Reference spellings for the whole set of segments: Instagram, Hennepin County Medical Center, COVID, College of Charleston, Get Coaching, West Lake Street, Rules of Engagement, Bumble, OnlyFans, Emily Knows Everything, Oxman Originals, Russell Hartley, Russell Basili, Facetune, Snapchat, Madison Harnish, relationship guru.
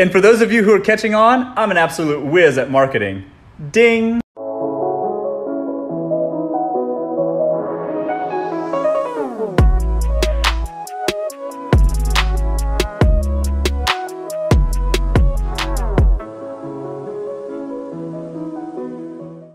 And for those of you who are catching on, I'm an absolute whiz at marketing. Ding!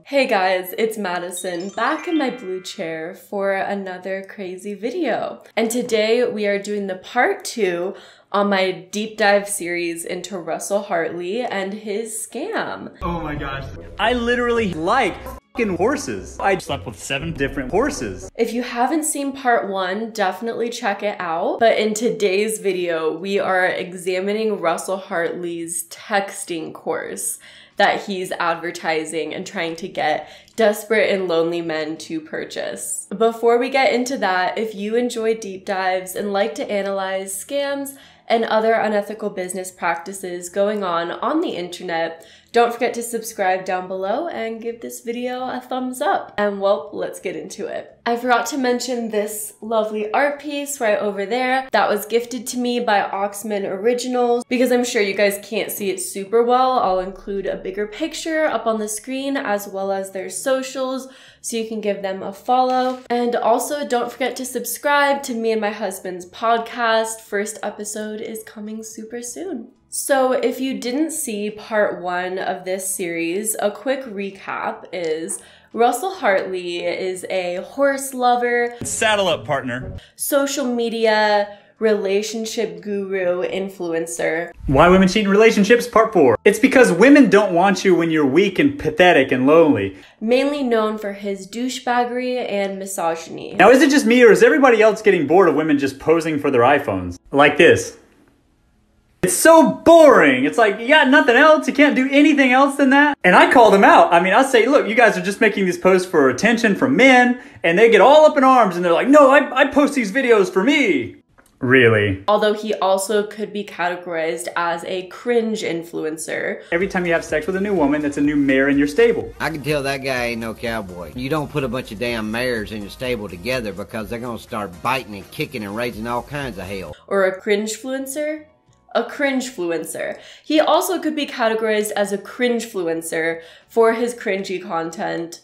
Hey guys, it's Madison back in my blue chair for another crazy video. And today we are doing the part 2 on my deep dive series into Russell Hartley and his scam. Oh my gosh. I literally like fucking horses. I slept with 7 different horses. If you haven't seen part 1, definitely check it out. But in today's video, we are examining Russell Hartley's texting course that he's advertising and trying to get desperate and lonely men to purchase. Before we get into that, if you enjoy deep dives and like to analyze scams and other unethical business practices going on the internet, don't forget to subscribe down below and give this video a thumbs up. And well, let's get into it. I forgot to mention this lovely art piece right over there that was gifted to me by Oxman Originals. Because I'm sure you guys can't see it super well, I'll include a bigger picture up on the screen as well as their socials so you can give them a follow. And also don't forget to subscribe to me and my husband's podcast. First episode is coming super soon. So if you didn't see part 1 of this series, a quick recap is Russell Hartley is a horse lover, saddle up partner, social media, relationship guru, influencer. Why women cheat in relationships, part 4. It's because women don't want you when you're weak and pathetic and lonely. Mainly known for his douchebaggery and misogyny. Now is it just me or is everybody else getting bored of women just posing for their iPhones? Like this. It's so boring. It's like, you got nothing else. You can't do anything else than that. And I called him out. I mean, I say, look, you guys are just making these posts for attention from men, and they get all up in arms and they're like, no, I post these videos for me. Really. Although he also could be categorized as a cringe influencer. Every time you have sex with a new woman, that's a new mare in your stable. I can tell that guy ain't no cowboy. You don't put a bunch of damn mares in your stable together because they're gonna start biting and kicking and raising all kinds of hell. Or a cringe-fluencer? A cringe-fluencer. He also could be categorized as a cringe-fluencer for his cringy content.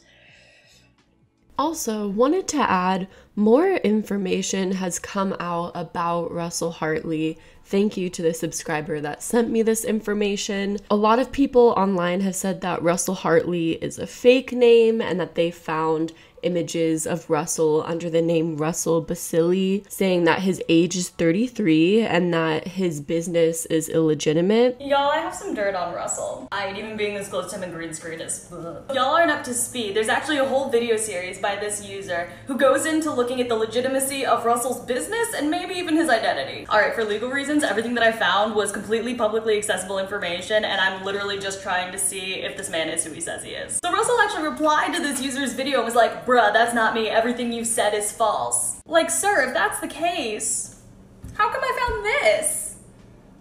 Also, wanted to add, more information has come out about Russell Hartley. Thank you to the subscriber that sent me this information. A lot of people online have said that Russell Hartley is a fake name and that they found images of Russell under the name Russell Basili, saying that his age is 33 and that his business is illegitimate. Y'all, I have some dirt on Russell. Even being this close to him in green screen is y'all aren't up to speed. There's actually a whole video series by this user who goes into looking at the legitimacy of Russell's business and maybe even his identity. All right, for legal reasons, everything that I found was completely publicly accessible information, and I'm literally just trying to see if this man is who he says he is. So Russell actually replied to this user's video and was like, bruh, that's not me. Everything you've said is false. Like, sir, if that's the case, how come I found this?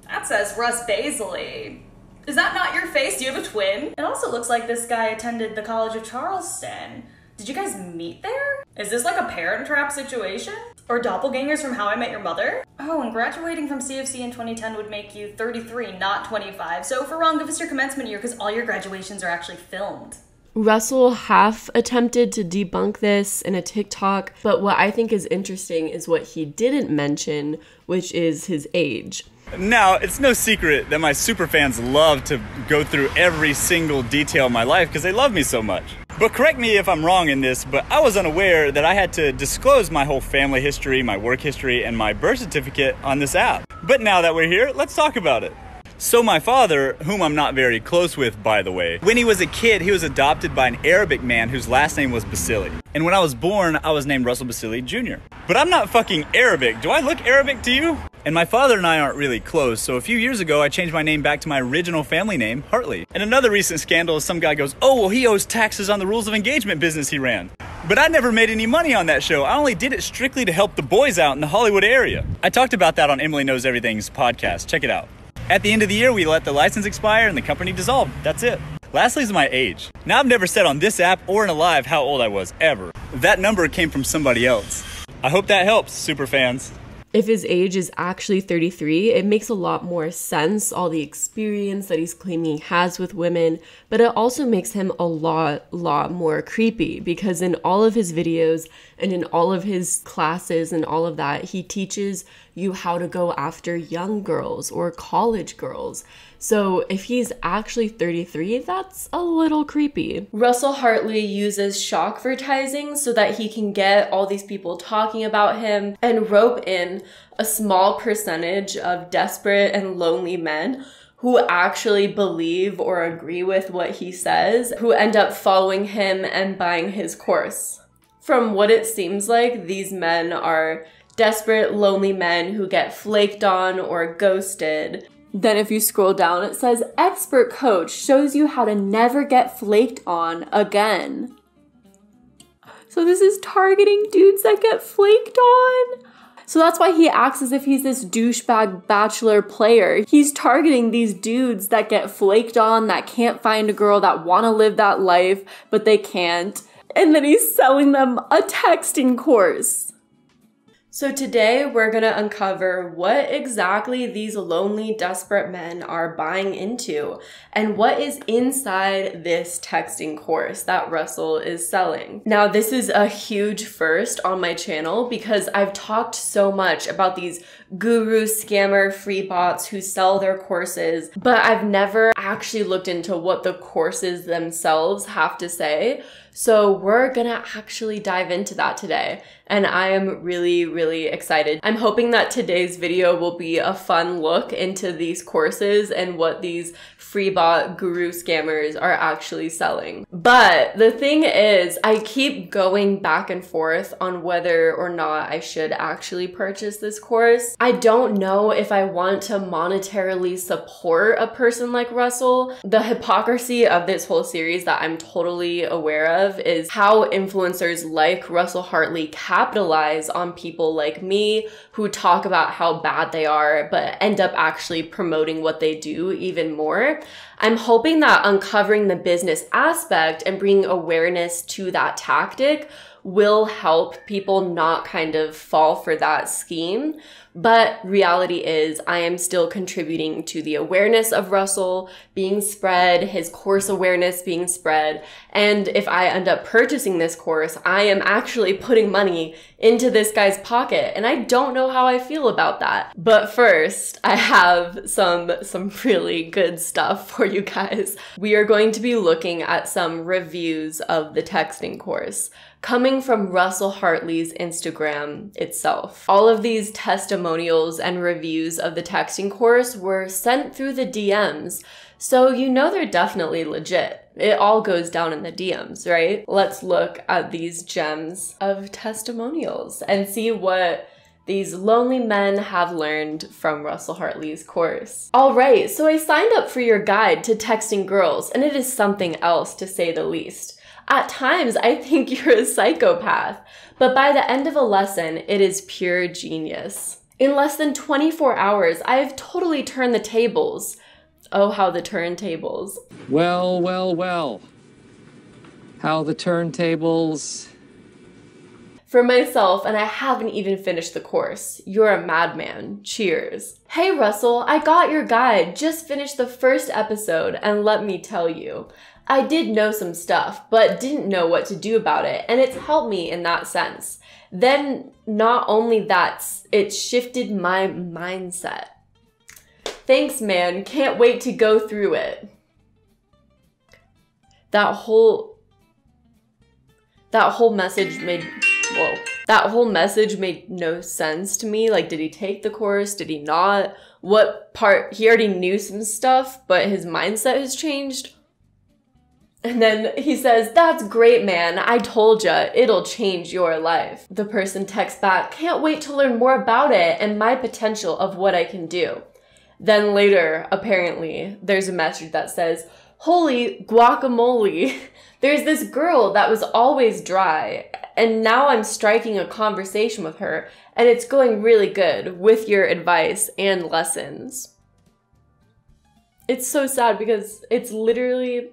That says Russ Basili. Is that not your face? Do you have a twin? It also looks like this guy attended the College of Charleston. Did you guys meet there? Is this like a Parent Trap situation? Or doppelgangers from How I Met Your Mother? Oh, and graduating from CFC in 2010 would make you 33, not 25. So if we're wrong, give us your commencement year because all your graduations are actually filmed. Russell half attempted to debunk this in a TikTok, but what I think is interesting is what he didn't mention, which is his age. Now, it's no secret that my superfans love to go through every single detail of my life because they love me so much. But correct me if I'm wrong in this, but I was unaware that I had to disclose my whole family history, my work history, and my birth certificate on this app. But now that we're here, let's talk about it. So my father, whom I'm not very close with, by the way, when he was a kid, he was adopted by an Arabic man whose last name was Basili. And when I was born, I was named Russell Basili Jr. But I'm not fucking Arabic. Do I look Arabic to you? And my father and I aren't really close, so a few years ago, I changed my name back to my original family name, Hartley. And another recent scandal is some guy goes, oh, well, he owes taxes on the Rules of Engagement business he ran. But I never made any money on that show. I only did it strictly to help the boys out in the Hollywood area. I talked about that on Emily Knows Everything's podcast. Check it out. At the end of the year, we let the license expire and the company dissolved. That's it. Lastly is my age. Now, I've never said on this app or in a live how old I was, ever. That number came from somebody else. I hope that helps, super fans. if his age is actually 33, it makes a lot more sense, all the experience that he's claiming he has with women, but it also makes him a lot more creepy, because in all of his videos and in all of his classes and all of that, he teaches you how to go after young girls or college girls. So if he's actually 33, that's a little creepy. Russell Hartley uses shockvertising so that he can get all these people talking about him and rope in a small percentage of desperate and lonely men who actually believe or agree with what he says, who end up following him and buying his course. From what it seems like, these men are desperate, lonely men who get flaked on or ghosted. Then if you scroll down, it says expert coach shows you how to never get flaked on again. So this is targeting dudes that get flaked on. So that's why he acts as if he's this douchebag bachelor player. He's targeting these dudes that get flaked on, that can't find a girl, that want to live that life, but they can't. And then he's selling them a texting course. So today we're going to uncover what exactly these lonely, desperate men are buying into and what is inside this texting course that Russell is selling. Now, this is a huge first on my channel because I've talked so much about these guru scammer free bots who sell their courses, but I've never actually looked into what the courses themselves have to say. So we're gonna actually dive into that today. And I am really excited. I'm hoping that today's video will be a fun look into these courses and what these free bot guru scammers are actually selling. But the thing is, I keep going back and forth on whether or not I should actually purchase this course. I don't know if I want to monetarily support a person like Russell. The hypocrisy of this whole series that I'm totally aware of is how influencers like Russell Hartley capitalize on people like me who talk about how bad they are but end up actually promoting what they do even more. I'm hoping that uncovering the business aspect and bringing awareness to that tactic will help people not kind of fall for that scheme. But reality is, I am still contributing to the awareness of Russell being spread, his course awareness being spread. And if I end up purchasing this course, I am actually putting money into this guy's pocket. And I don't know how I feel about that. But first, I have some really good stuff for you guys. We are going to be looking at some reviews of the texting course coming from Russell Hartley's Instagram itself. All of these testimonials and reviews of the texting course were sent through the DMs, so you know they're definitely legit. It all goes down in the DMs, right? Let's look at these gems of testimonials and see what these lonely men have learned from Russell Hartley's course. All right, so I signed up for your guide to texting girls, and it is something else to say the least. At times, I think you're a psychopath, but by the end of a lesson, it is pure genius. In less than 24 hours, I have totally turned the tables. Oh, how the turntables. Well, well, well. How the turntables. For myself, and I haven't even finished the course. You're a madman. Cheers. Hey Russell, I got your guide, just finished the first episode, and let me tell you, I did know some stuff, but didn't know what to do about it, and it's helped me in that sense. Then, not only that, it shifted my mindset. Thanks, man. Can't wait to go through it. That whole message made... Whoa. That whole message made no sense to me. Like, did he take the course? Did he not? What part? He already knew some stuff, but his mindset has changed. And then he says, that's great, man. I told ya, it'll change your life. The person texts back, can't wait to learn more about it and my potential of what I can do. Then later, apparently, there's a message that says, holy guacamole. There's this girl that was always dry, and now I'm striking a conversation with her, and it's going really good with your advice and lessons. It's so sad because it's literally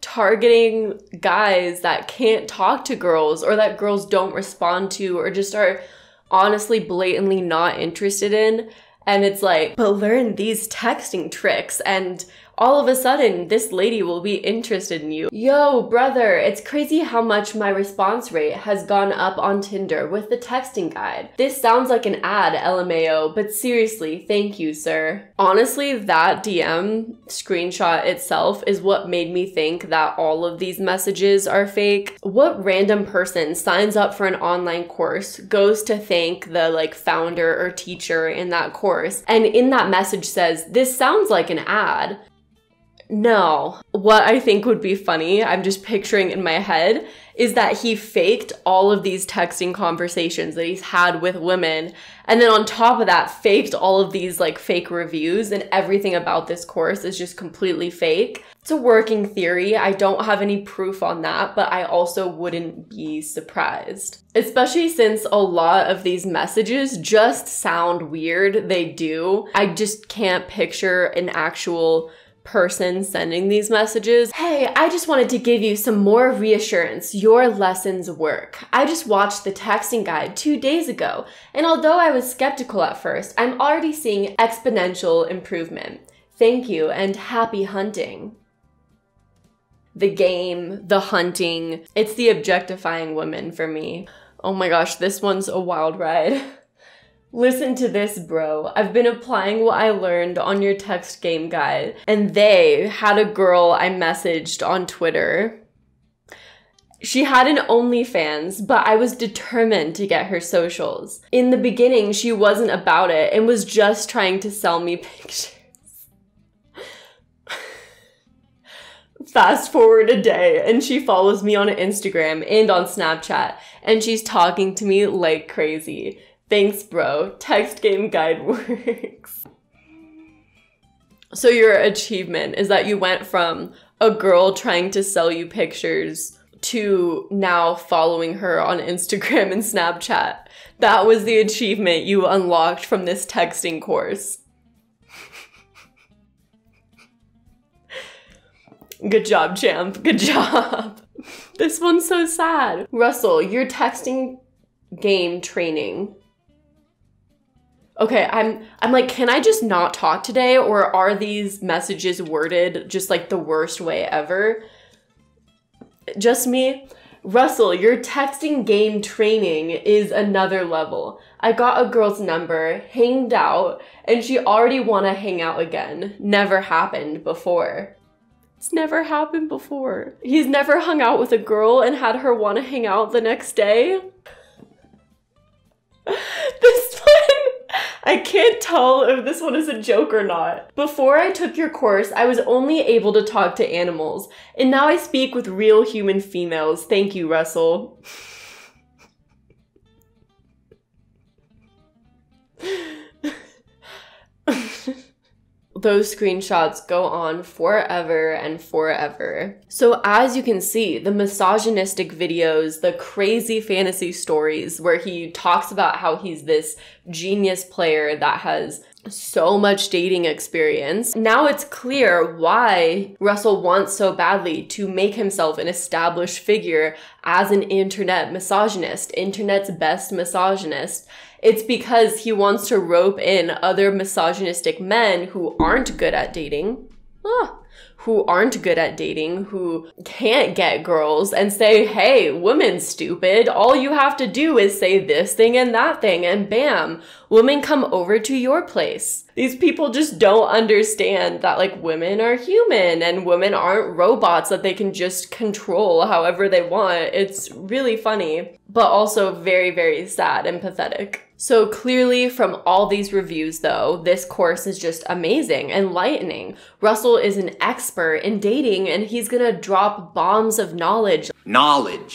targeting guys that can't talk to girls or that girls don't respond to or just are honestly blatantly not interested in. And it's like, but learn these texting tricks and all of a sudden this lady will be interested in you. Yo, brother, it's crazy how much my response rate has gone up on Tinder with the texting guide. This sounds like an ad, LMAO, but seriously, thank you, sir. Honestly, that DM screenshot itself is what made me think that all of these messages are fake. What random person signs up for an online course, goes to thank the founder or teacher in that course, and in that message says, this sounds like an ad? No. What I think would be funny, I'm just picturing in my head, is that he faked all of these texting conversations that he's had with women, and then on top of that, faked all of these fake reviews, and everything about this course is just completely fake. It's a working theory. I don't have any proof on that, but I also wouldn't be surprised. Especially since a lot of these messages just sound weird. They do. I just can't picture an actual person sending these messages. Hey, I just wanted to give you some more reassurance. Your lessons work. I just watched the texting guide 2 days ago, and although I was skeptical at first, I'm already seeing exponential improvement. Thank you and happy hunting. The game, the hunting, it's the objectifying women for me. Oh my gosh, this one's a wild ride. Listen to this, bro. I've been applying what I learned on your text game guide, and they had a girl I messaged on Twitter. She had an OnlyFans, but I was determined to get her socials. In the beginning, she wasn't about it and was just trying to sell me pictures. Fast forward a day and she follows me on Instagram and on Snapchat, and she's talking to me like crazy. Thanks, bro. Text game guide works. So your achievement is that you went from a girl trying to sell you pictures to now following her on Instagram and Snapchat. That was the achievement you unlocked from this texting course. Good job, champ. Good job. This one's so sad. Russell, your texting game training. Okay, I'm like, can I just not talk today, or are these messages worded just like the worst way ever? Just me? Russell, your texting game training is another level. I got a girl's number, hanged out, and she already wanna hang out again. Never happened before. It's never happened before. He's never hung out with a girl and had her wanna hang out the next day? This one, I can't tell if this one is a joke or not. Before I took your course, I was only able to talk to animals, and now I speak with real human females. Thank you, Russell. Those screenshots go on forever and forever. So as you can see, the misogynistic videos, the crazy fantasy stories where he talks about how he's this genius player that has so much dating experience. Now it's clear why Russell wants so badly to make himself an established figure as an internet misogynist, internet's best misogynist. It's because he wants to rope in other misogynistic men who aren't good at dating, who can't get girls, and say, hey, women stupid, all you have to do is say this thing and that thing, and bam, women come over to your place. These people just don't understand that women are human and women aren't robots that they can just control however they want. It's really funny, but also very, very sad and pathetic. So clearly from all these reviews though, this course is just amazing, enlightening. Russell is an expert in dating, and he's gonna drop bombs of knowledge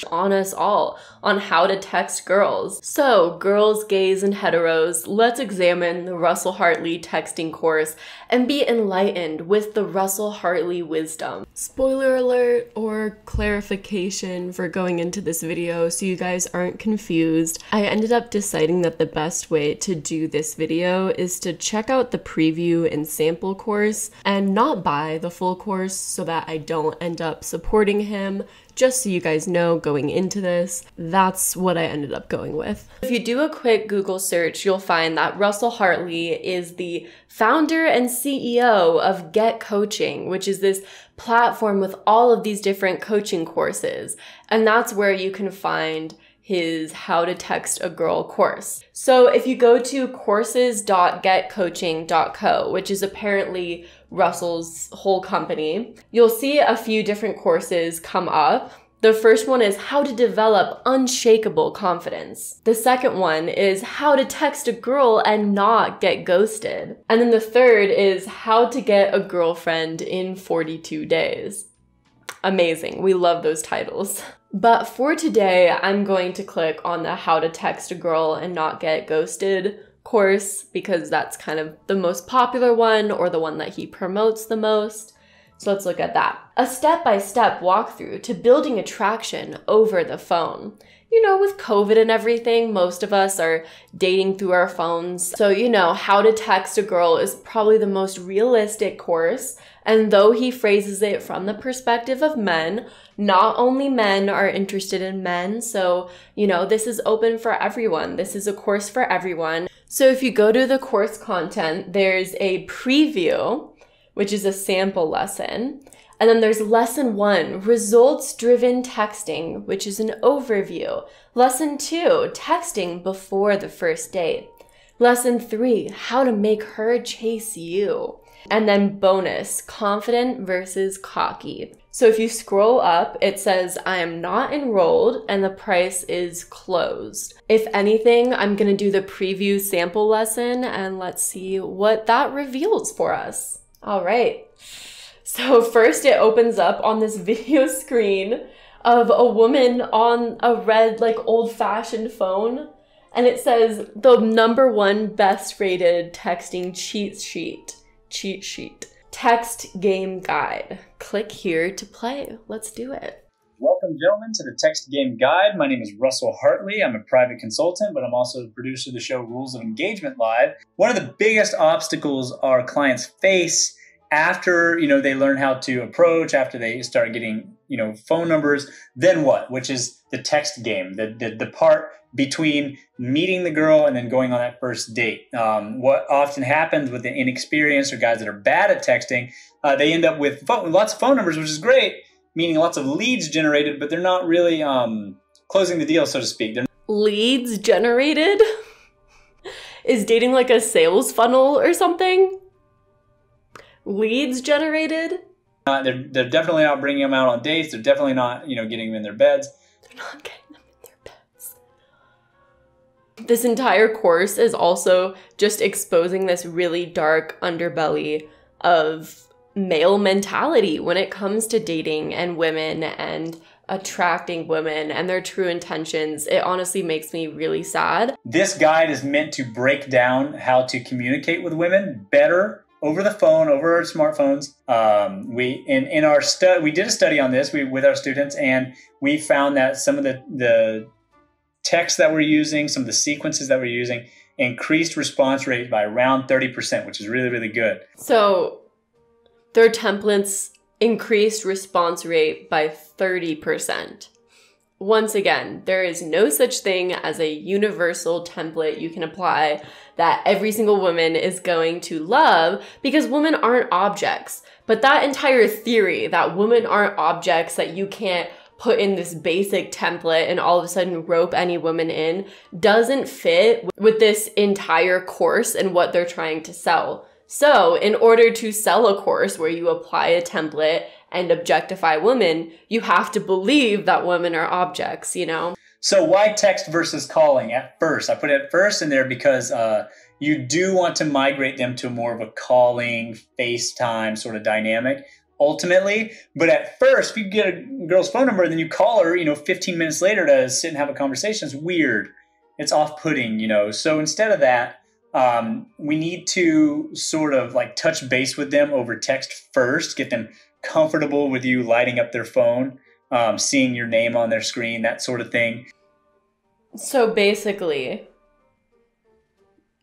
on us all on how to text girls. So girls, gays, and heteros, let's examine the Russell Hartley texting course and be enlightened with the Russell Hartley wisdom. Spoiler alert or clarification for going into this video so you guys aren't confused. I ended up deciding that the best way to do this video is to check out the preview and sample course and not buy the full course so that I don't end up supporting him. Just so you guys know going into this, that's what I ended up going with. If you do a quick Google search, you'll find that Russell Hartley is the founder and CEO of Get Coaching, which is this platform with all of these different coaching courses. And that's where you can find his How to Text a Girl course. So if you go to courses.getcoaching.co, which is apparently Russell's whole company, you'll see a few different courses come up. The first one is How to Develop Unshakable Confidence. The second one is How to Text a Girl and Not Get Ghosted. And then the third is How to Get a Girlfriend in 42 Days. Amazing. We love those titles. But for today, I'm going to click on the How to Text a Girl and Not Get Ghosted course because that's kind of the most popular one or the one that he promotes the most. So let's look at that. A step-by-step walkthrough to building attraction over the phone. You know, with COVID and everything, most of us are dating through our phones. So, you know, How to Text a Girl is probably the most realistic course. And though he phrases it from the perspective of men, not only men are interested in men. So, you know, this is open for everyone. This is a course for everyone. So if you go to the course content, there's a preview, which is a sample lesson. And then there's lesson 1, results-driven texting, which is an overview. Lesson 2, texting before the first date. Lesson 3, how to make her chase you. And then bonus, confident versus cocky. So if you scroll up, it says, I am not enrolled and the price is closed. If anything, I'm gonna do the preview sample lesson and let's see what that reveals for us. All right. So first it opens up on this video screen of a woman on a red, like old-fashioned phone. And it says the #1 best rated texting cheat sheet, text game guide. Click here to play. Let's do it. Welcome, gentlemen, to the Text Game Guide. My name is Russell Hartley. I'm a private consultant, but I'm also a producer of the show Rules of Engagement Live. One of the biggest obstacles our clients face after, you know, they learn how to approach, after they start getting, you know, phone numbers, then what? Which is the text game, the part between meeting the girl and then going on that first date. What often happens with the inexperienced or guys that are bad at texting, they end up with lots of phone numbers, which is great, meaning lots of leads generated, but they're not really closing the deal, so to speak. Leads generated? Is dating like a sales funnel or something? Leads generated? They're definitely not bringing them out on dates. They're definitely not, you know, getting them in their beds. They're not getting them in their beds. This entire course is also just exposing this really dark underbelly of male mentality when it comes to dating and women and attracting women and their true intentions. It honestly makes me really sad. This guide is meant to break down how to communicate with women better over the phone, over our smartphones. We did a study on this with our students, and we found that some of the texts that we're using, some of the sequences that we're using, increased response rate by around 30%, which is really, really good. So their templates increased response rate by 30%. Once again, there is no such thing as a universal template you can apply that every single woman is going to love, because women aren't objects. But that entire theory that women aren't objects, that you can't put in this basic template and all of a sudden rope any woman in, doesn't fit with this entire course and what they're trying to sell. So in order to sell a course where you apply a template and objectify women, you have to believe that women are objects, you know? So why text versus calling at first? I put at first in there because you do want to migrate them to more of a calling, FaceTime sort of dynamic ultimately. But at first, if you get a girl's phone number and then you call her, you know, 15 minutes later to sit and have a conversation, it's weird. It's off-putting, you know? So instead of that, we need to sort of like touch base with them over text first, get them comfortable with you lighting up their phone, seeing your name on their screen, that sort of thing. So basically,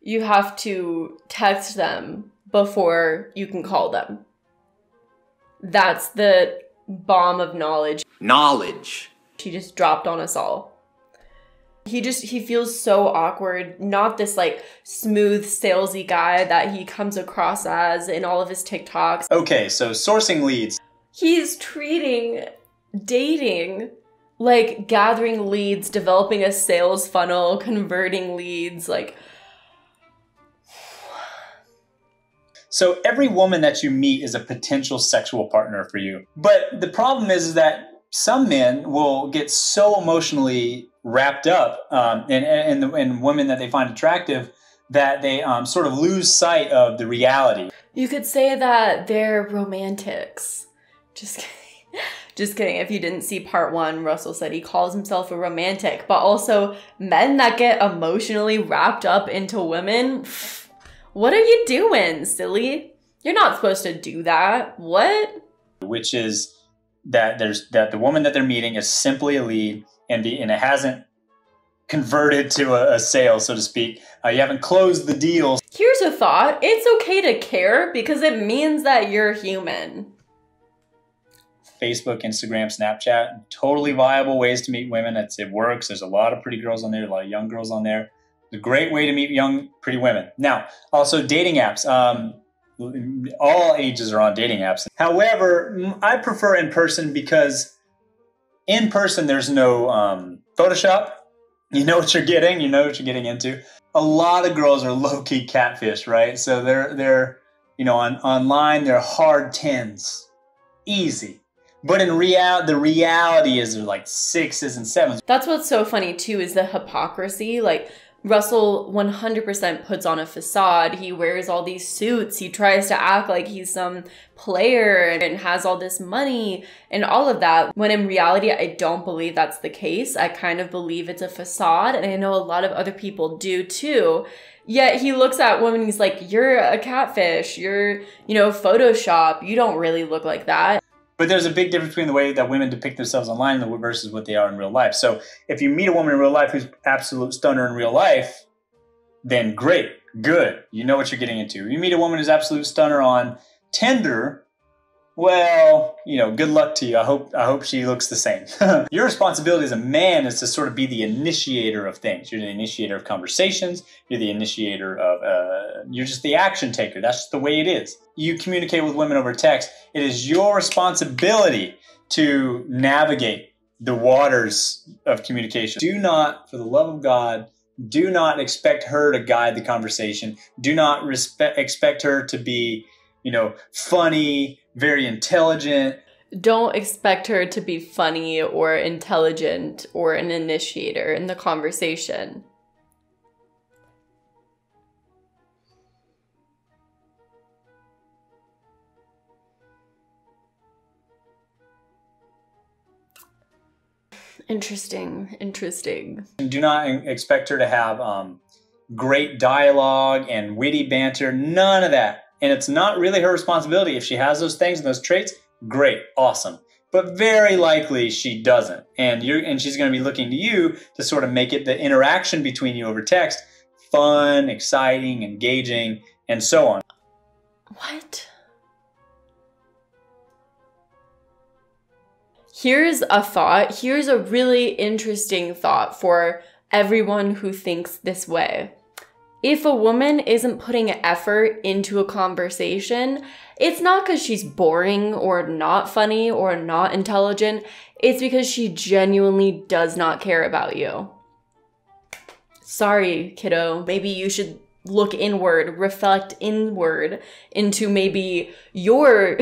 you have to text them before you can call them. That's the bomb of knowledge. Knowledge. She just dropped on us all. He feels so awkward, not this like smooth salesy guy that he comes across as in all of his TikToks. Okay, so sourcing leads. He's treating dating like gathering leads, developing a sales funnel, converting leads, like. So every woman that you meet is a potential sexual partner for you. But the problem is that some men will get so emotionally wrapped up in women that they find attractive that they sort of lose sight of the reality. You could say that they're romantics. Just kidding. Just kidding. If you didn't see part one, Russell said he calls himself a romantic, but also men that get emotionally wrapped up into women. What are you doing, silly? You're not supposed to do that. What? Which is that the woman that they're meeting is simply a lead, and it hasn't converted to a sale, so to speak. You haven't closed the deal. Here's a thought. It's okay to care because it means that you're human. Facebook, Instagram, Snapchat, totally viable ways to meet women. It works. There's a lot of pretty girls on there, a lot of young girls on there. It's a great way to meet young, pretty women. Now, also dating apps. All ages are on dating apps. However, I prefer in person because in person there's no Photoshop. You know what you're getting. You know what you're getting into. A lot of girls are low-key catfish, right? So they're you know, online they're hard 10s, easy. But in the reality is they're like 6s and 7s. That's what's so funny too is the hypocrisy. Like, Russell 100% puts on a facade. He wears all these suits. He tries to act like he's some player and has all this money and all of that. When in reality, I don't believe that's the case. I kind of believe it's a facade, and I know a lot of other people do too. Yet he looks at women and he's like, you're a catfish. You're, you know, Photoshop. You don't really look like that. But there's a big difference between the way that women depict themselves online versus what they are in real life. So if you meet a woman in real life who's an absolute stunner in real life, then great, good. You know what you're getting into. If you meet a woman who's absolute stunner on Tinder, well, you know, good luck to you. I hope she looks the same. Your responsibility as a man is to sort of be the initiator of things. You're the initiator of conversations. You're the initiator of, you're just the action taker. That's just the way it is. You communicate with women over text. It is your responsibility to navigate the waters of communication. Do not, for the love of God, do not expect her to guide the conversation. Do not expect her to be, you know, funny, very intelligent. Don't expect her to be funny or intelligent or an initiator in the conversation. Interesting, interesting. Do not expect her to have great dialogue and witty banter, none of that. And it's not really her responsibility. If she has those things and those traits, great, awesome. But very likely she doesn't. And she's going to be looking to you to sort of make it the interaction between you over text fun, exciting, engaging, and so on. What? Here's a thought. Here's a really interesting thought for everyone who thinks this way. If a woman isn't putting effort into a conversation, it's not because she's boring or not funny or not intelligent. It's because she genuinely does not care about you. Sorry, kiddo. Maybe you should look inward, reflect inward into maybe your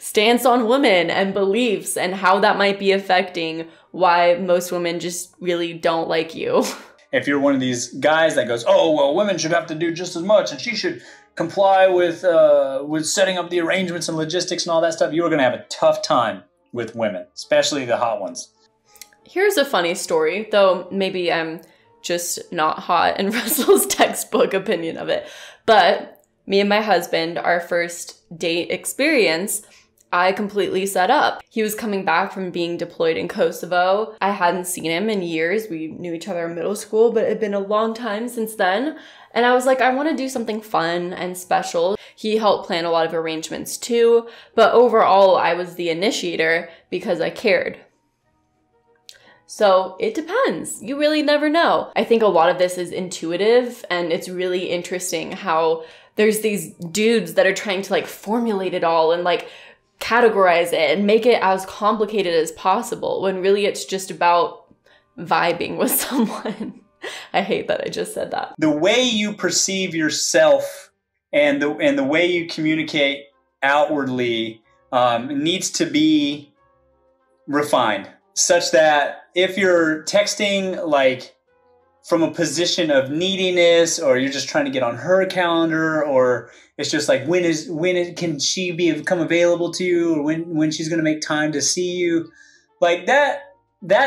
stance on women and beliefs and how that might be affecting why most women just really don't like you. If you're one of these guys that goes, oh, well, women should have to do just as much and she should comply with setting up the arrangements and logistics and all that stuff, you are going to have a tough time with women, especially the hot ones. Here's a funny story, though maybe I'm just not hot in Russell's textbook opinion of it. But me and my husband, our first date experience, I completely set up. He was coming back from being deployed in Kosovo. I hadn't seen him in years. We knew each other in middle school, but it had been a long time since then. And I was like, I want to do something fun and special. He helped plan a lot of arrangements too, but overall I was the initiator because I cared. So it depends. You really never know. I think a lot of this is intuitive, and it's really interesting how there's these dudes that are trying to like formulate it all and like categorize it and make it as complicated as possible, when really it's just about vibing with someone. I hate that I just said that. The way you perceive yourself and the way you communicate outwardly needs to be refined, such that if you're texting like from a position of neediness, or you're just trying to get on her calendar, or it's just like when can she become available to you, or when she's going to make time to see you, like that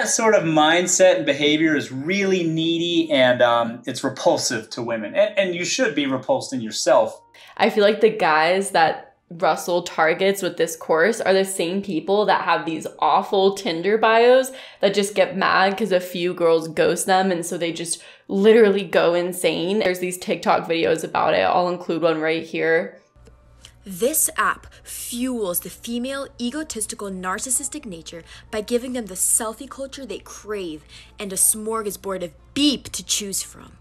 sort of mindset and behavior is really needy, and it's repulsive to women, and you should be repulsed in yourself. I feel like the guys that Russell targets with this course are the same people that have these awful Tinder bios that just get mad because a few girls ghost them, and so they just literally go insane. There's these TikTok videos about it. I'll include one right here. This app fuels the female egotistical narcissistic nature by giving them the selfie culture they crave and a smorgasbord of beep to choose from.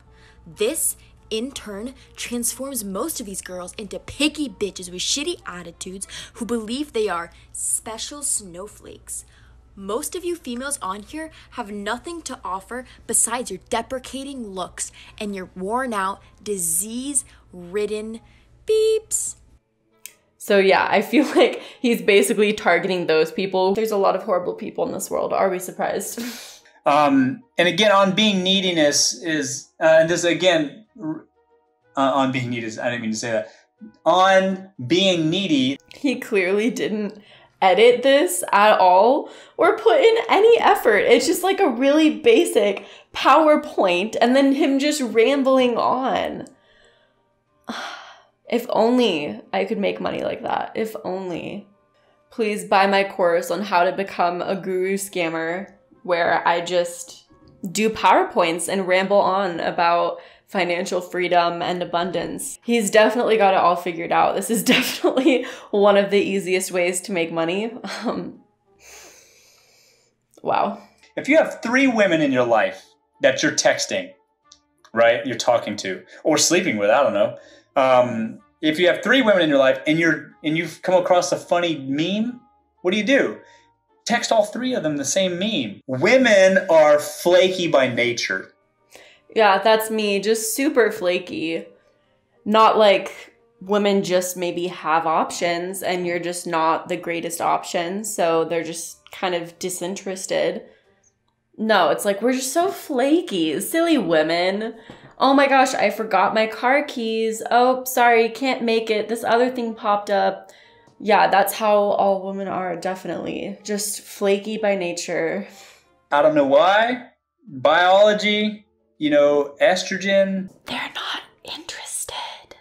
This in turn transforms most of these girls into picky bitches with shitty attitudes who believe they are special snowflakes. Most of you females on here have nothing to offer besides your deprecating looks and your worn out, disease-ridden beeps. So yeah, I feel like he's basically targeting those people. There's a lot of horrible people in this world. Are we surprised? And again, on being neediness is, and this again, on being needy, I didn't mean to say that. On being needy. He clearly didn't edit this at all or put in any effort. It's just like a really basic PowerPoint and then him just rambling on. If only I could make money like that. If only. Please buy my course on how to become a guru scammer, where I just do PowerPoints and ramble on about financial freedom and abundance. He's definitely got it all figured out. This is definitely one of the easiest ways to make money. Wow. If you have 3 women in your life that you're texting, right, you're talking to, or sleeping with, I don't know. If you have 3 women in your life and you've come across a funny meme, what do? Text all 3 of them the same meme. Women are flaky by nature. Yeah, that's me, just super flaky. Not like women just maybe have options and you're just not the greatest option, so they're just kind of disinterested. No, it's like we're just so flaky, silly women. Oh my gosh, I forgot my car keys. Oh, sorry, can't make it. This other thing popped up. Yeah, that's how all women are, definitely. Just flaky by nature. I don't know why. Biology. You know, estrogen. They're not interested.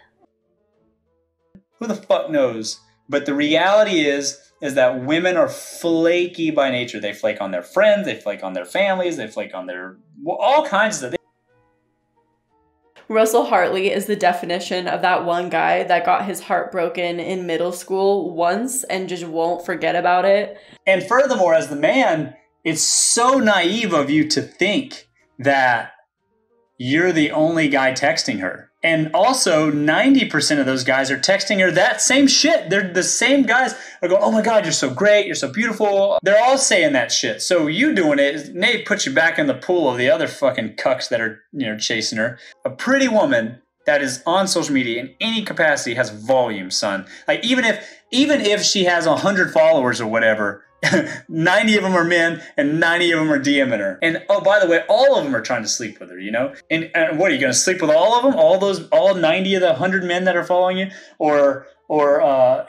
Who the fuck knows? But the reality is that women are flaky by nature. They flake on their friends, they flake on their families, they flake on their, well, all kinds of things. Russell Hartley is the definition of that one guy that got his heart broken in middle school once and just won't forget about it. And furthermore, as the man, it's so naive of you to think that you're the only guy texting her. And also 90% of those guys are texting her that same shit. They're the same guys that go, oh my God, you're so great. You're so beautiful. They're all saying that shit. So you doing it may put you back in the pool of the other fucking cucks that are, you know, chasing her. A pretty woman that is on social media in any capacity has volume, son. Like even if she has 100 followers or whatever, 90 of them are men and 90 of them are DMing her. And oh, by the way, all of them are trying to sleep with her, you know? And what, are you going to sleep with all of them? All 90 of the 100 men that are following you? Or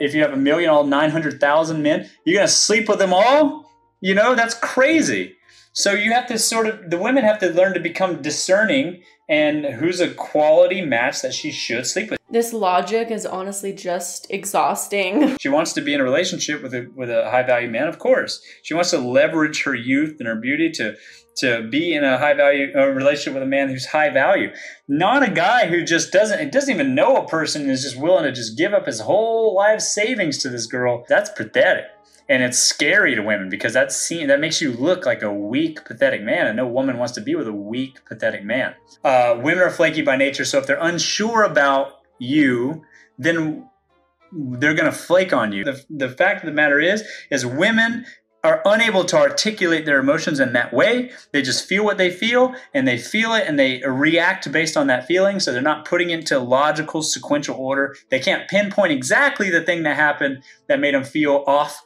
if you have 1 million, all 900,000 men, you're going to sleep with them all? You know, that's crazy. So you have to the women have to learn to become discerning and who's a quality match that she should sleep with. This logic is honestly just exhausting. She wants to be in a relationship with a high-value man, of course. She wants to leverage her youth and her beauty to be in a high-value relationship with a man who's high-value. Not a guy who just doesn't even know a person and is just willing to just give up his whole life savings to this girl. That's pathetic. And it's scary to women because that makes you look like a weak, pathetic man. And no woman wants to be with a weak, pathetic man. Women are flaky by nature, so if they're unsure about you, then they're going to flake on you. The fact of the matter is women are unable to articulate their emotions in that way. They just feel what they feel, and they feel it, and they react based on that feeling, so they're not putting it into logical, sequential order. They can't pinpoint exactly the thing that happened that made them feel off,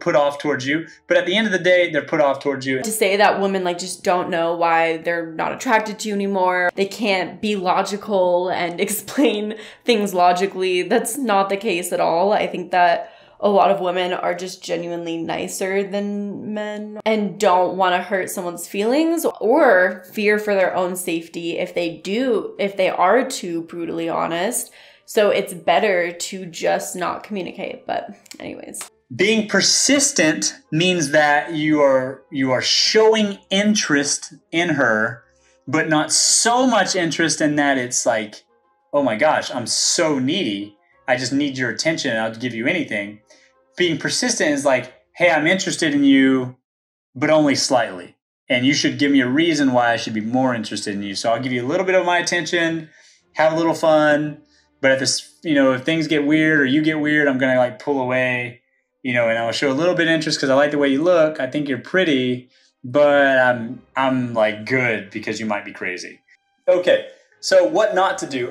put off towards you, but at the end of the day, they're put off towards you. To say that women like just don't know why they're not attracted to you anymore, they can't be logical and explain things logically, that's not the case at all. I think that a lot of women are just genuinely nicer than men and don't want to hurt someone's feelings or fear for their own safety if they are too brutally honest. So it's better to just not communicate, but anyways. Being persistent means that you are showing interest in her, but not so much interest in that it's like, oh my gosh, I'm so needy. I just need your attention and I'll give you anything. Being persistent is like, hey, I'm interested in you, but only slightly. And you should give me a reason why I should be more interested in you. So I'll give you a little bit of my attention, have a little fun. But if this, if things get weird or you get weird, I'm going to like pull away. And I will show a little bit of interest because I like the way you look. I think you're pretty, but I'm like good because you might be crazy. Okay, so what not to do?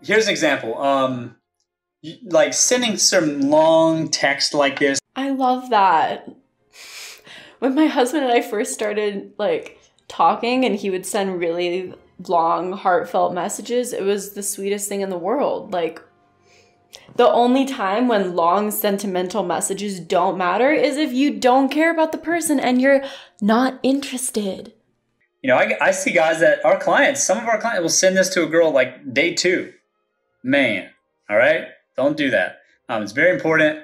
Here's an example. Like sending some long text like this. I love that. When my husband and I first started like talking, and he would send really long, heartfelt messages, it was the sweetest thing in the world. Like, the only time when long sentimental messages don't matter is if you don't care about the person and you're not interested. I see guys that some of our clients will send this to a girl like day two. Man, all right? Don't do that. It's very important.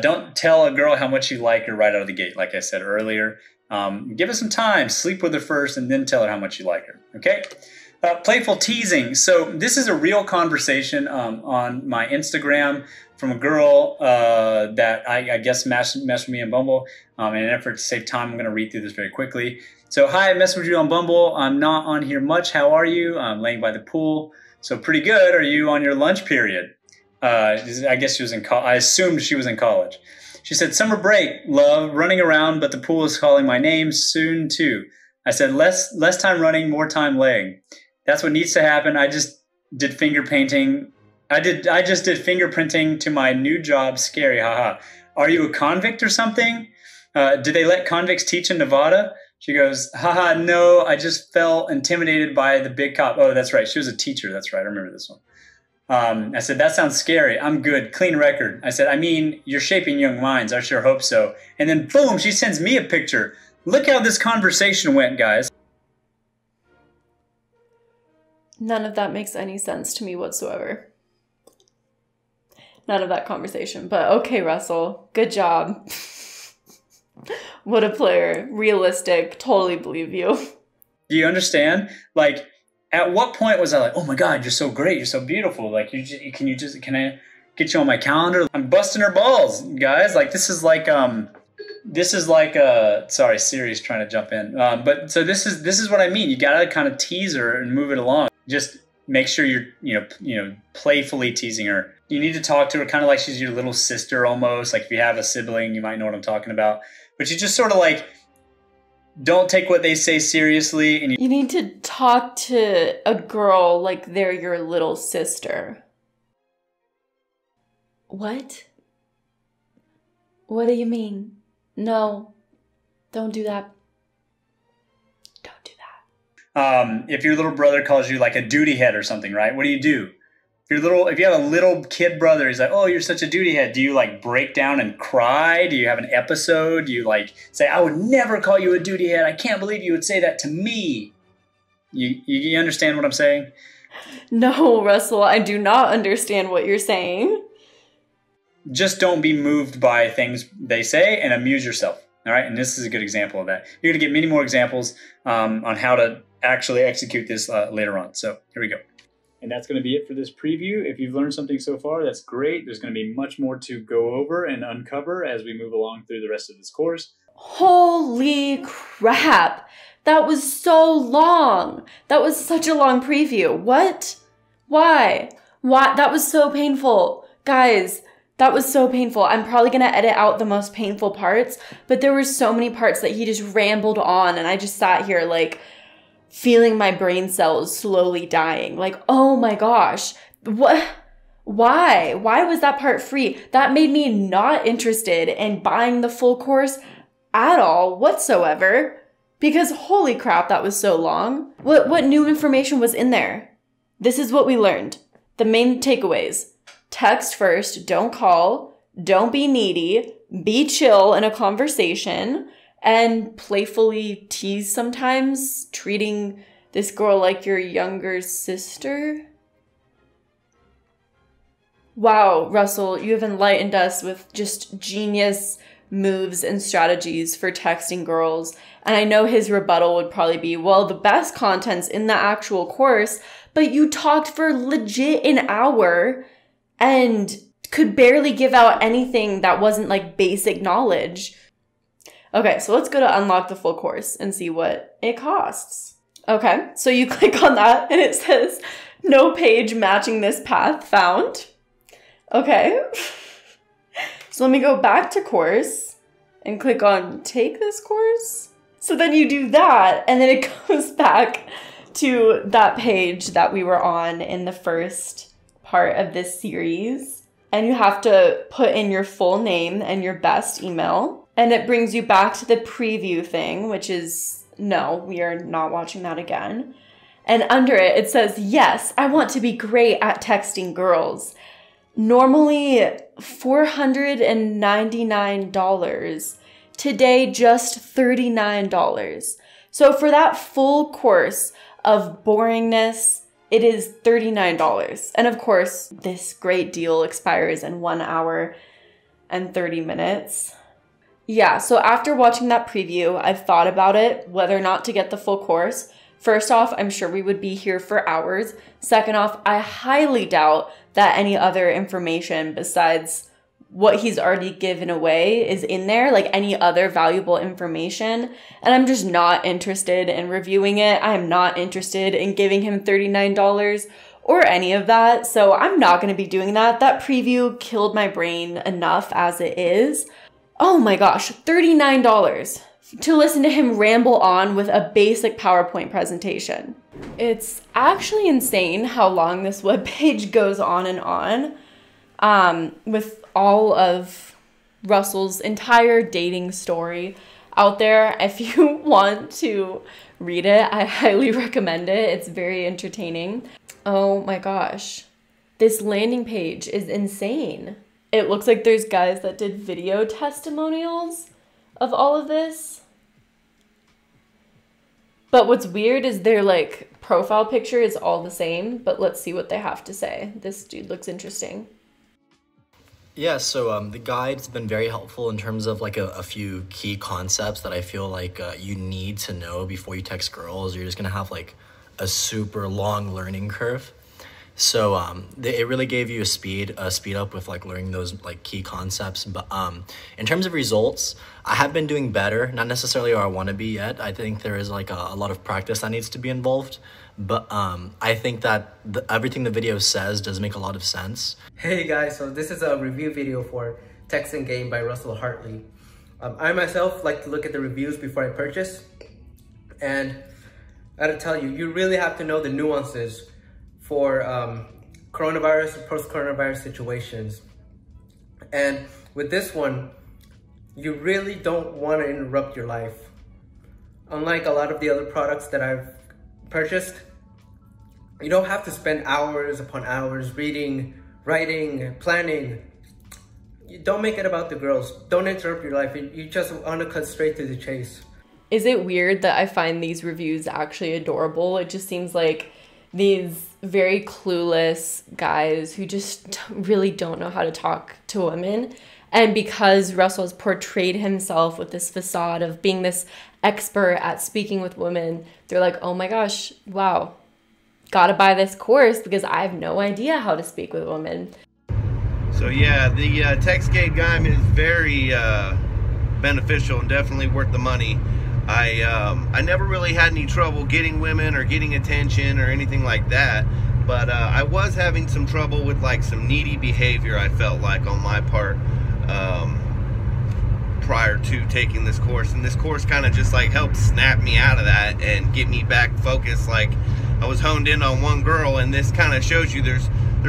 Don't tell a girl how much you like her right out of the gate, like I said earlier. Give it some time. Sleep with her first and then tell her how much you like her, okay? Playful teasing. So this is a real conversation on my Instagram from a girl that I guess messaged me on Bumble. In an effort to save time, I'm going to read through this very quickly. So, hi, I messaged you on Bumble. I'm not on here much. How are you? I'm laying by the pool. So pretty good. Are you on your lunch period? I guess she was I assumed she was in college. She said, summer break, love, running around, but the pool is calling my name soon too. I said, less time running, more time laying. That's what needs to happen. I just did fingerprinting to my new job. Scary, haha. Are you a convict or something? Do they let convicts teach in Nevada? She goes, haha, no. I just felt intimidated by the big cop. Oh, that's right. She was a teacher. That's right. I remember this one. I said, that sounds scary. I'm good. Clean record. I said, I mean, you're shaping young minds. I sure hope so. And then boom, she sends me a picture. Look how this conversation went, guys. None of that makes any sense to me whatsoever. None of that conversation. But okay, Russell, good job. What a player. Realistic. Totally believe you. Do you understand? Like, at what point was I like, oh my God, you're so great. You're so beautiful. Like, can I get you on my calendar? I'm busting her balls, guys. Like, sorry, Siri's trying to jump in. But so this is what I mean. You got to kind of tease her and move it along. Just make sure you're, playfully teasing her. You need to talk to her kind of like she's your little sister almost. Like if you have a sibling, you might know what I'm talking about. But you just sort of like don't take what they say seriously. And you need to talk to a girl like they're your little sister. What? What do you mean? No, don't do that. If your little brother calls you like a duty head or something, right? What do you do? If you have a little kid brother, he's like, oh, you're such a duty head. Do you like break down and cry? Do you have an episode? Do you like say, I would never call you a duty head. I can't believe you would say that to me. You understand what I'm saying? No, Russell, I do not understand what you're saying. Just don't be moved by things they say and amuse yourself. All right. And this is a good example of that. You're going to get many more examples on how to actually execute this later on. So here we go. And that's going to be it for this preview. If you've learned something so far, that's great. There's going to be much more to go over and uncover as we move along through the rest of this course. Holy crap. That was so long. That was such a long preview. What? Why? Why? That was so painful. Guys, that was so painful. I'm probably going to edit out the most painful parts, but there were so many parts that he just rambled on, and I just sat here like feeling my brain cells slowly dying. Like, oh my gosh, what? Why? Why was that part free? That made me not interested in buying the full course at all whatsoever, because holy crap, that was so long. What new information was in there? This is what we learned. The main takeaways. Text first, don't call, don't be needy, be chill in a conversation, and playfully tease sometimes, treating this girl like your younger sister. Wow, Russell, you have enlightened us with just genius moves and strategies for texting girls. And I know his rebuttal would probably be, well, the best content's in the actual course, but you talked for legit an hour and could barely give out anything that wasn't like basic knowledge. Okay, so let's go to unlock the full course and see what it costs. Okay, so you click on that and it says, no page matching this path found. Okay, so let me go back to course and click on take this course. So then you do that and then it goes back to that page that we were on in the first part of this series, and you have to put in your full name and your best email, and it brings you back to the preview thing, which is no, we are not watching that again. And under it, it says, yes, I want to be great at texting girls. Normally $499, today just $39. So for that full course of boringness, it is $39. And of course, this great deal expires in 1 hour and 30 minutes. Yeah, so after watching that preview, I've thought about it, whether or not to get the full course. First off, I'm sure we would be here for hours. Second off, I highly doubt that any other information besides what he's already given away is in there, like any other valuable information. And I'm just not interested in reviewing it. I am not interested in giving him $39 or any of that. So I'm not going to be doing that. That preview killed my brain enough as it is. Oh my gosh, $39 to listen to him ramble on with a basic PowerPoint presentation. It's actually insane how long this webpage goes on and on. With all of Russell's entire dating story out there. If you want to read it, I highly recommend it. It's very entertaining. Oh my gosh. This landing page is insane. It looks like there's guys that did video testimonials of all of this. But what's weird is their like profile picture is all the same, but let's see what they have to say. This dude looks interesting. Yeah, so the guide's been very helpful in terms of like a few key concepts that I feel like you need to know before you text girls, or you're just gonna have like a super long learning curve. So it really gave you a speed up with like learning those like key concepts. But in terms of results, I have been doing better, not necessarily where I want to be yet. I think there is like a lot of practice that needs to be involved. But I think that everything the video says does make a lot of sense. Hey guys, so this is a review video for Texting Game by Russell Hartley. I myself like to look at the reviews before I purchase. And I gotta tell you, you really have to know the nuances for coronavirus and post-coronavirus situations. And with this one, you really don't want to interrupt your life. Unlike a lot of the other products that I've purchased, you don't have to spend hours upon hours reading, writing, planning. You don't make it about the girls. Don't interrupt your life. You just want to cut straight to the chase. Is it weird that I find these reviews actually adorable? It just seems like these very clueless guys who just really don't know how to talk to women. And because Russell has portrayed himself with this facade of being this expert at speaking with women, they're like, oh my gosh, wow, gotta buy this course because I have no idea how to speak with women. So yeah, the TextGate Guide is very beneficial and definitely worth the money. I never really had any trouble getting women or getting attention or anything like that. But I was having some trouble with like some needy behavior I felt like on my part. Prior to taking this course, and this course kind of just like helped snap me out of that and get me back focused. Like I was honed in on one girl, and this kind of shows you there's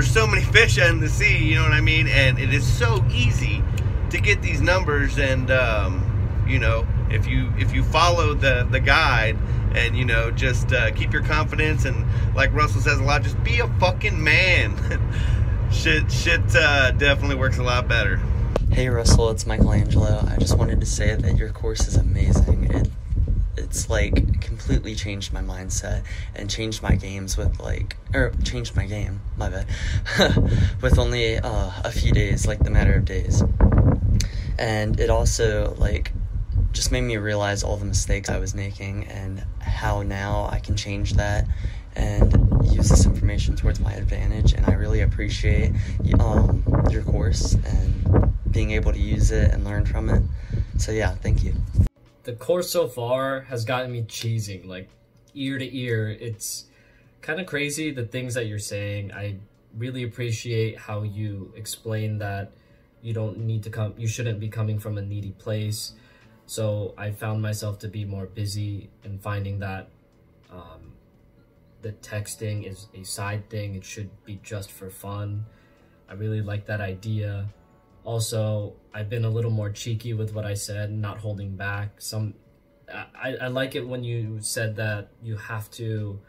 so many fish in the sea, you know what I mean? And it is so easy to get these numbers, and you know, if you follow the guide and, you know, just keep your confidence, and like Russell says a lot, just be a fucking man. shit definitely works a lot better. Hey Russell, it's Michelangelo. I just wanted to say that your course is amazing. It's like completely changed my mindset and changed my games with like, or changed my game, my bad, with only a few days, like the matter of days. And it also like just made me realize all the mistakes I was making and how now I can change that and use this information towards my advantage. And I really appreciate your course and being able to use it and learn from it. So yeah, thank you. The course so far has gotten me cheesing, like ear to ear. It's kind of crazy, the things that you're saying. I really appreciate how you explain that you don't need to come, you shouldn't be coming from a needy place. So I found myself to be more busy and finding that the texting is a side thing. It should be just for fun. I really like that idea. Also, I've been a little more cheeky with what I said, not holding back. I like it when you said that you have to,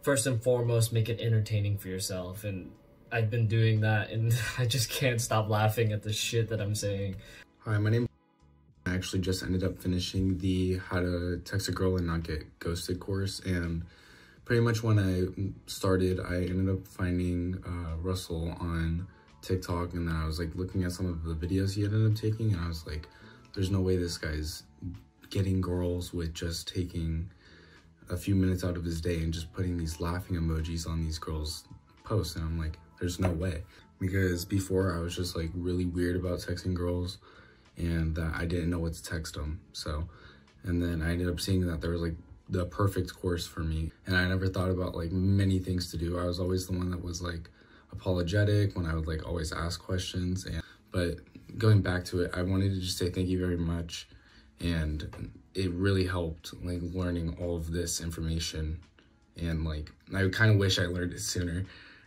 first and foremost, make it entertaining for yourself. And I've been doing that, and I just can't stop laughing at the shit that I'm saying. Hi, my name is... I actually just ended up finishing the How to Text a Girl and Not Get Ghosted course. And pretty much when I started, I ended up finding Russell on TikTok, and then I was like looking at some of the videos he ended up taking, and I was like, there's no way this guy's getting girls with just taking a few minutes out of his day and just putting these laughing emojis on these girls' posts. And I'm like, there's no way, because before I was just like really weird about texting girls and that I didn't know what to text them. So, and then I ended up seeing that there was like the perfect course for me, and I never thought about like many things to do. I was always the one that was like apologetic when I would like always ask questions. And but going back to it, I wanted to just say thank you very much, and it really helped like learning all of this information. And like I kind of wish I learned it sooner,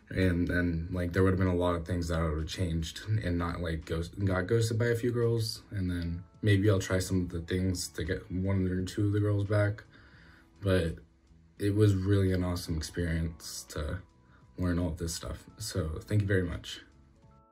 and then like there would have been a lot of things that I would have changed and not like got ghosted by a few girls. And then maybe I'll try some of the things to get one or two of the girls back. But it was really an awesome experience to learn all of this stuff. So thank you very much.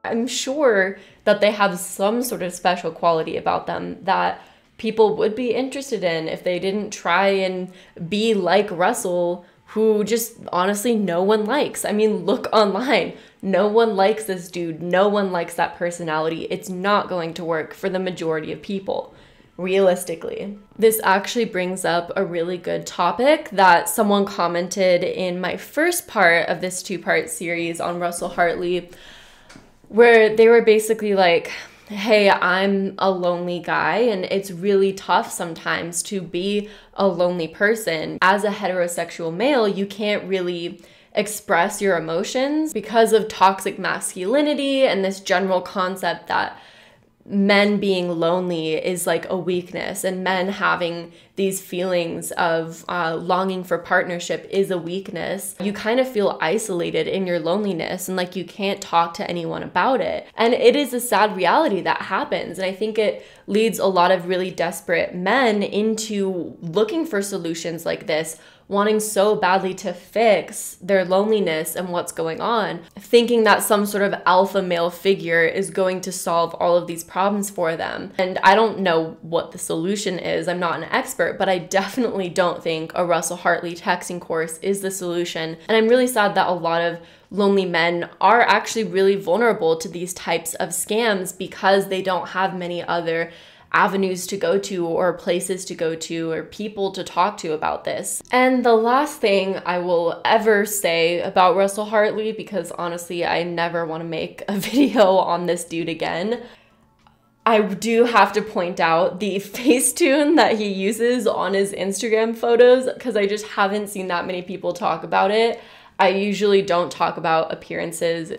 I'm sure that they have some sort of special quality about them that people would be interested in if they didn't try and be like Russell, who just honestly no one likes. I mean, look online. No one likes this dude. No one likes that personality. It's not going to work for the majority of people, realistically. This actually brings up a really good topic that someone commented in my first part of this two-part series on Russell Hartley, where they were basically like, hey, I'm a lonely guy, and it's really tough sometimes to be a lonely person. As a heterosexual male, you can't really express your emotions because of toxic masculinity and this general concept that men being lonely is like a weakness, and men having these feelings of longing for partnership is a weakness. You kind of feel isolated in your loneliness, and like you can't talk to anyone about it. And it is a sad reality that happens. And I think it leads a lot of really desperate men into looking for solutions like this, wanting so badly to fix their loneliness and what's going on, thinking that some sort of alpha male figure is going to solve all of these problems for them. And I don't know what the solution is. I'm not an expert, but I definitely don't think a Russell Hartley texting course is the solution. And I'm really sad that a lot of lonely men are actually really vulnerable to these types of scams because they don't have many other avenues to go to or places to go to or people to talk to about this. And the last thing I will ever say about Russell Hartley, because honestly, I never want to make a video on this dude again, I do have to point out the Facetune that he uses on his Instagram photos because I just haven't seen that many people talk about it. I usually don't talk about appearances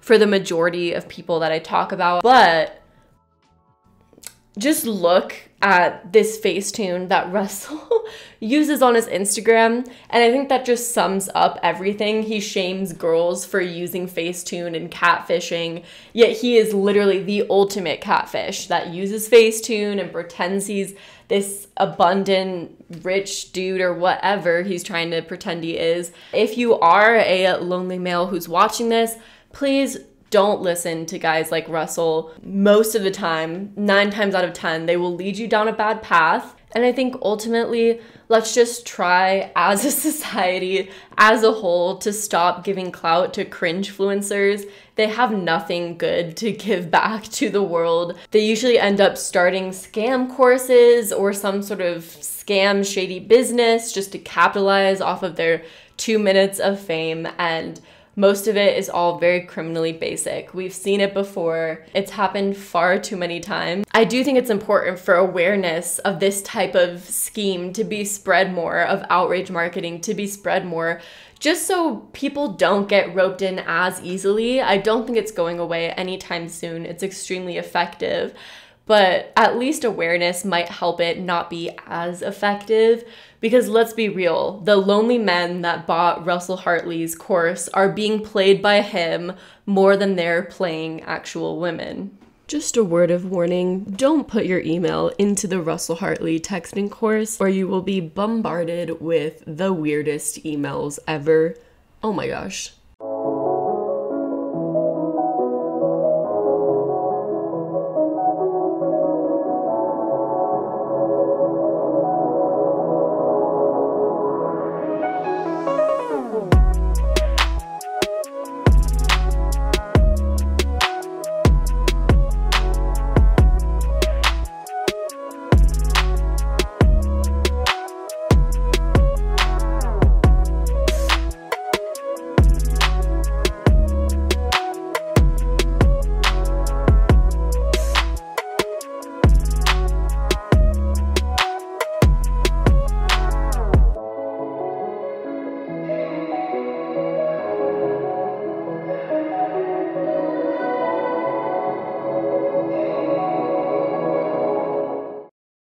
for the majority of people that I talk about, but just look at this Facetune that Russell uses on his Instagram, and I think that just sums up everything. He shames girls for using Facetune and catfishing, yet he is literally the ultimate catfish that uses Facetune and pretends he's this abundant, rich dude or whatever he's trying to pretend he is. If you are a lonely male who's watching this, please don't listen to guys like Russell. Most of the time, 9 times out of 10, they will lead you down a bad path. And I think ultimately, let's just try as a society, as a whole, to stop giving clout to cringefluencers. They have nothing good to give back to the world. They usually end up starting scam courses or some sort of scam shady business just to capitalize off of their 2 minutes of fame, and most of it is all very criminally basic. We've seen it before. It's happened far too many times. I do think it's important for awareness of this type of scheme to be spread more, of outrage marketing to be spread more, just so people don't get roped in as easily. I don't think it's going away anytime soon. It's extremely effective, but at least awareness might help it not be as effective. Because let's be real, the lonely men that bought Russell Hartley's course are being played by him more than they're playing actual women. Just a word of warning, don't put your email into the Russell Hartley texting course or you will be bombarded with the weirdest emails ever. Oh my gosh.